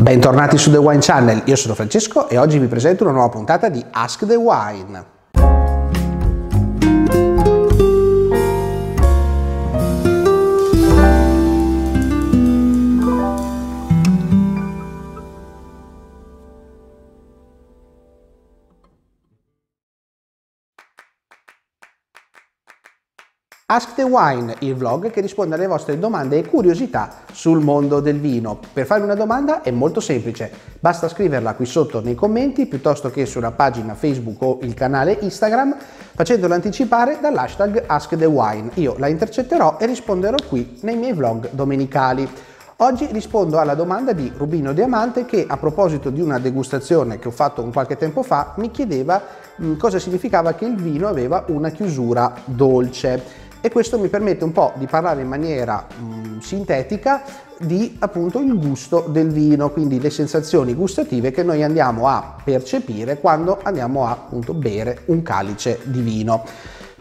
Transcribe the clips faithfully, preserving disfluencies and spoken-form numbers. Bentornati su DeWine Channel, io sono Francesco e oggi vi presento una nuova puntata di AskDeWine. Ask the Wine, il vlog che risponde alle vostre domande e curiosità sul mondo del vino. Per fare una domanda è molto semplice, basta scriverla qui sotto nei commenti piuttosto che sulla pagina Facebook o il canale Instagram, facendola anticipare dall'hashtag Ask the Wine. Io la intercetterò e risponderò qui nei miei vlog domenicali. Oggi rispondo alla domanda di Rubino Diamante che, a proposito di una degustazione che ho fatto un qualche tempo fa, mi chiedeva cosa significava che il vino aveva una chiusura dolce. E questo mi permette un po' di parlare in maniera mh, sintetica di appunto il gusto del vino, quindi le sensazioni gustative che noi andiamo a percepire quando andiamo a appunto bere un calice di vino.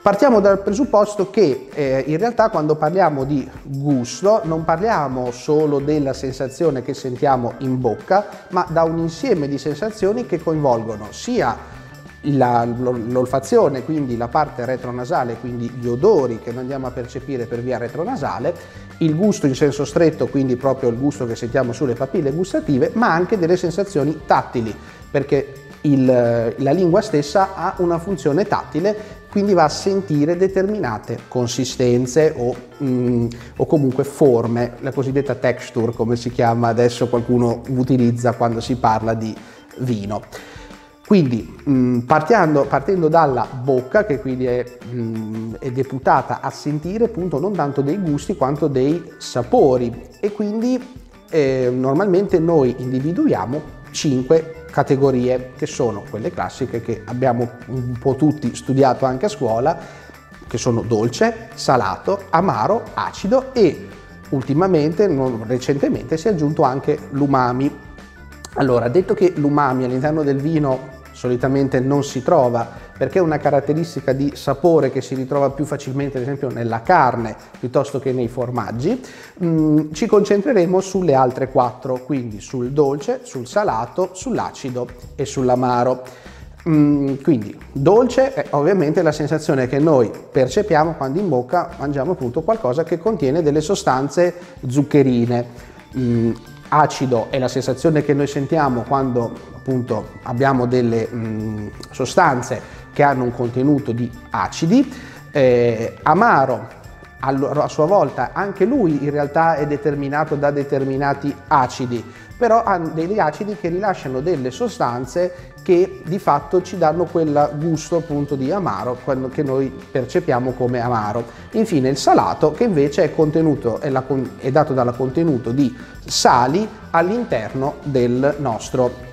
Partiamo dal presupposto che eh, in realtà quando parliamo di gusto non parliamo solo della sensazione che sentiamo in bocca, ma da un insieme di sensazioni che coinvolgono sia l'olfazione, quindi la parte retronasale, quindi gli odori che noi andiamo a percepire per via retronasale, il gusto in senso stretto, quindi proprio il gusto che sentiamo sulle papille gustative, ma anche delle sensazioni tattili, perché il, la lingua stessa ha una funzione tattile, quindi va a sentire determinate consistenze o, mm, o comunque forme, la cosiddetta texture, come si chiama adesso, qualcuno utilizza quando si parla di vino. Quindi mh, partendo, partendo dalla bocca, che quindi è, mh, è deputata a sentire appunto non tanto dei gusti quanto dei sapori, e quindi eh, normalmente noi individuiamo cinque categorie che sono quelle classiche che abbiamo un po' tutti studiato anche a scuola, che sono dolce, salato, amaro, acido e ultimamente, non, recentemente, si è aggiunto anche l'umami. Allora, detto che l'umami all'interno del vino solitamente non si trova, perché è una caratteristica di sapore che si ritrova più facilmente ad esempio nella carne piuttosto che nei formaggi, mh, ci concentreremo sulle altre quattro, quindi sul dolce, sul salato, sull'acido e sull'amaro. Mm, quindi dolce è ovviamente la sensazione che noi percepiamo quando in bocca mangiamo appunto qualcosa che contiene delle sostanze zuccherine. Mm, Acido è la sensazione che noi sentiamo quando appunto abbiamo delle mh, sostanze che hanno un contenuto di acidi. Eh, amaro a sua volta, anche lui in realtà è determinato da determinati acidi, però ha degli acidi che rilasciano delle sostanze che di fatto ci danno quel gusto appunto di amaro, quello che noi percepiamo come amaro. Infine il salato, che invece è, contenuto, è, la, è dato dal contenuto di sali all'interno del nostro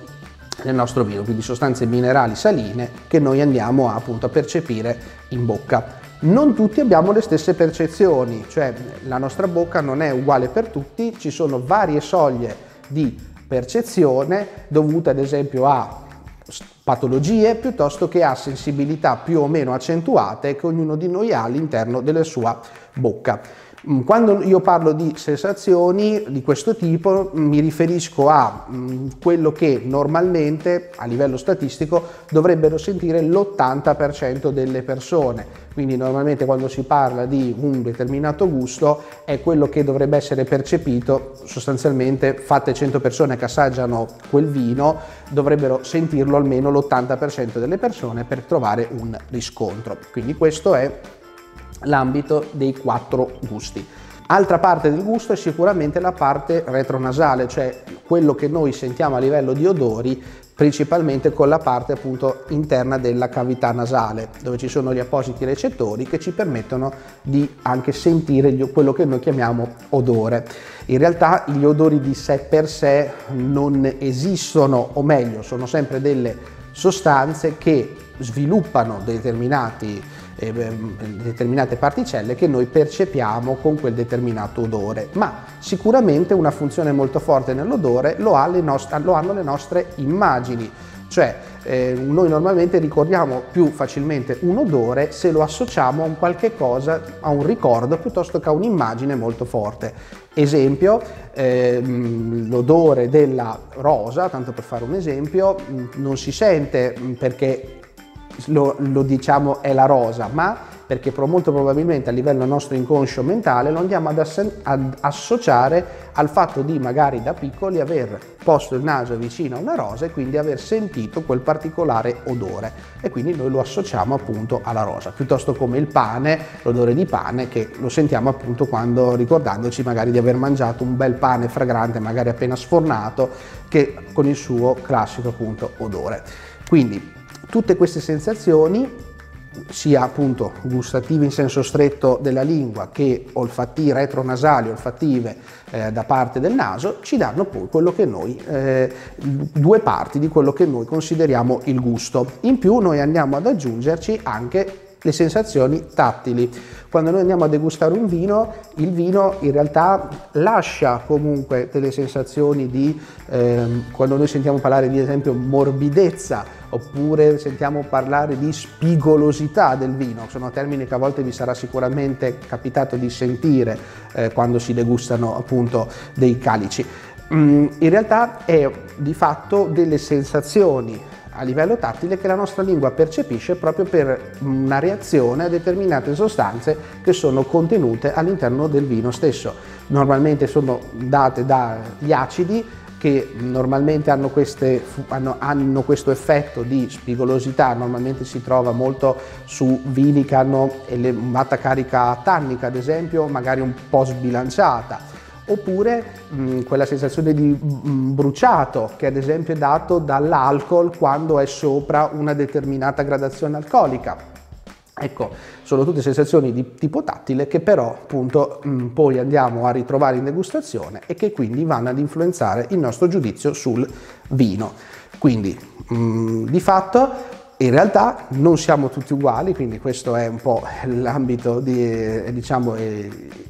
nel nostro vino, quindi sostanze minerali saline che noi andiamo a, appunto a percepire in bocca. Non tutti abbiamo le stesse percezioni, cioè la nostra bocca non è uguale per tutti, ci sono varie soglie di percezione dovute ad esempio a patologie piuttosto che a sensibilità più o meno accentuate che ognuno di noi ha all'interno della sua bocca. Quando io parlo di sensazioni di questo tipo mi riferisco a quello che normalmente a livello statistico dovrebbero sentire l'ottanta per cento delle persone, quindi normalmente quando si parla di un determinato gusto è quello che dovrebbe essere percepito sostanzialmente. Fatte cento persone che assaggiano quel vino dovrebbero sentirlo almeno l'ottanta per cento delle persone per trovare un riscontro, quindi questo è l'ambito dei quattro gusti. Altra parte del gusto è sicuramente la parte retronasale, cioè quello che noi sentiamo a livello di odori, principalmente con la parte appunto interna della cavità nasale, dove ci sono gli appositi recettori che ci permettono di anche sentire gli, quello che noi chiamiamo odore. In realtà gli odori di sé per sé non esistono, o meglio, sono sempre delle sostanze che sviluppano determinati Eh, determinate particelle che noi percepiamo con quel determinato odore, ma sicuramente una funzione molto forte nell'odore lo, ha le lo hanno le nostre immagini. Cioè eh, noi normalmente ricordiamo più facilmente un odore se lo associamo a un qualche cosa, a un ricordo piuttosto che a un'immagine molto forte. Esempio, eh, l'odore della rosa, tanto per fare un esempio, non si sente perché lo, lo diciamo è la rosa, ma perché molto probabilmente a livello nostro inconscio mentale lo andiamo ad, ad associare al fatto di magari da piccoli aver posto il naso vicino a una rosa e quindi aver sentito quel particolare odore, e quindi noi lo associamo appunto alla rosa, piuttosto come il pane, l'odore di pane che lo sentiamo appunto quando, ricordandoci magari di aver mangiato un bel pane fragrante magari appena sfornato, che con il suo classico appunto odore. Quindi tutte queste sensazioni, sia appunto gustative in senso stretto della lingua che olfattive, retronasali, olfattive eh, da parte del naso, ci danno poi quello che noi, eh, due parti di quello che noi consideriamo il gusto. In più noi andiamo ad aggiungerci anche le sensazioni tattili. Quando noi andiamo a degustare un vino, il vino in realtà lascia comunque delle sensazioni di, ehm, quando noi sentiamo parlare di esempio morbidezza, oppure sentiamo parlare di spigolosità del vino, sono termini che a volte vi sarà sicuramente capitato di sentire eh, quando si degustano appunto dei calici. Mm, in realtà è di fatto delle sensazioni a livello tattile che la nostra lingua percepisce proprio per una reazione a determinate sostanze che sono contenute all'interno del vino stesso. Normalmente sono date dagli acidi, che normalmente hanno, queste, hanno, hanno questo effetto di spigolosità, normalmente si trova molto su vini che hanno elevata carica tannica, ad esempio, magari un po' sbilanciata. Oppure mh, quella sensazione di bruciato che ad esempio è dato dall'alcol quando è sopra una determinata gradazione alcolica. Ecco, sono tutte sensazioni di tipo tattile che però appunto mh, poi andiamo a ritrovare in degustazione e che quindi vanno ad influenzare il nostro giudizio sul vino. Quindi mh, di fatto in realtà non siamo tutti uguali, quindi questo è un po' l'ambito di, diciamo,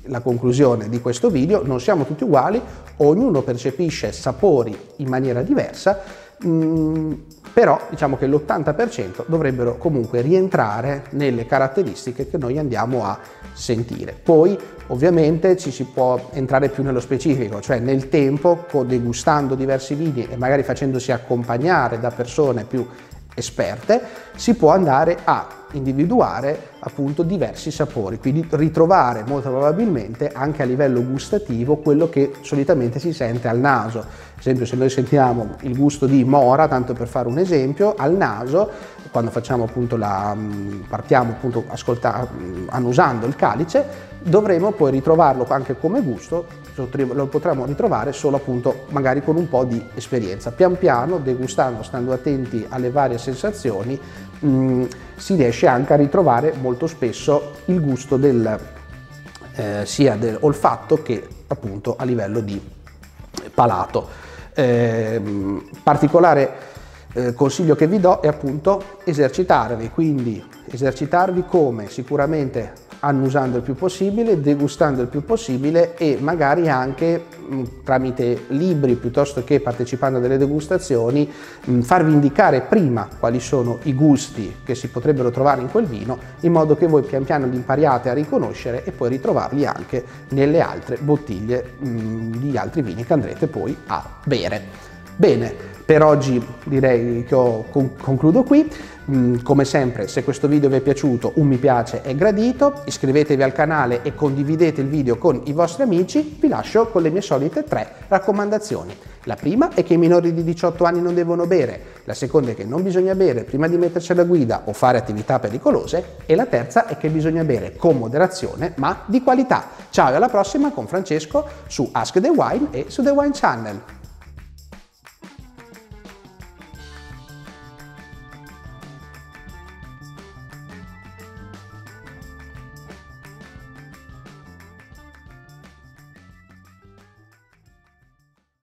la conclusione di questo video. Non siamo tutti uguali, ognuno percepisce sapori in maniera diversa, mh, però diciamo che l'ottanta per cento dovrebbero comunque rientrare nelle caratteristiche che noi andiamo a sentire. Poi ovviamente ci si può entrare più nello specifico, cioè nel tempo, degustando diversi vini e magari facendosi accompagnare da persone più esperte, si può andare a individuare appunto diversi sapori, quindi ritrovare molto probabilmente anche a livello gustativo quello che solitamente si sente al naso. Ad esempio, se noi sentiamo il gusto di mora, tanto per fare un esempio, al naso quando facciamo appunto la partiamo appunto ascolta, annusando il calice, dovremo poi ritrovarlo anche come gusto, lo potremo ritrovare solo appunto magari con un po' di esperienza. Pian piano, degustando, stando attenti alle varie sensazioni, mh, si riesce anche a ritrovare molto spesso il gusto del, eh, sia dell'olfatto che appunto a livello di palato. Eh, particolare eh, consiglio che vi do è appunto esercitarvi, quindi esercitarvi come? Sicuramente annusando il più possibile, degustando il più possibile e magari anche mh, tramite libri piuttosto che partecipando a delle degustazioni, mh, farvi indicare prima quali sono i gusti che si potrebbero trovare in quel vino, in modo che voi pian piano li impariate a riconoscere e poi ritrovarli anche nelle altre bottiglie mh, di altri vini che andrete poi a bere. Bene, per oggi direi che ho, concludo qui. Come sempre, se questo video vi è piaciuto, un mi piace è gradito, iscrivetevi al canale e condividete il video con i vostri amici. Vi lascio con le mie solite tre raccomandazioni. La prima è che i minori di diciotto anni non devono bere, la seconda è che non bisogna bere prima di mettersi alla guida o fare attività pericolose, e la terza è che bisogna bere con moderazione ma di qualità. Ciao e alla prossima con Francesco su Ask DeWine e su DeWine Channel.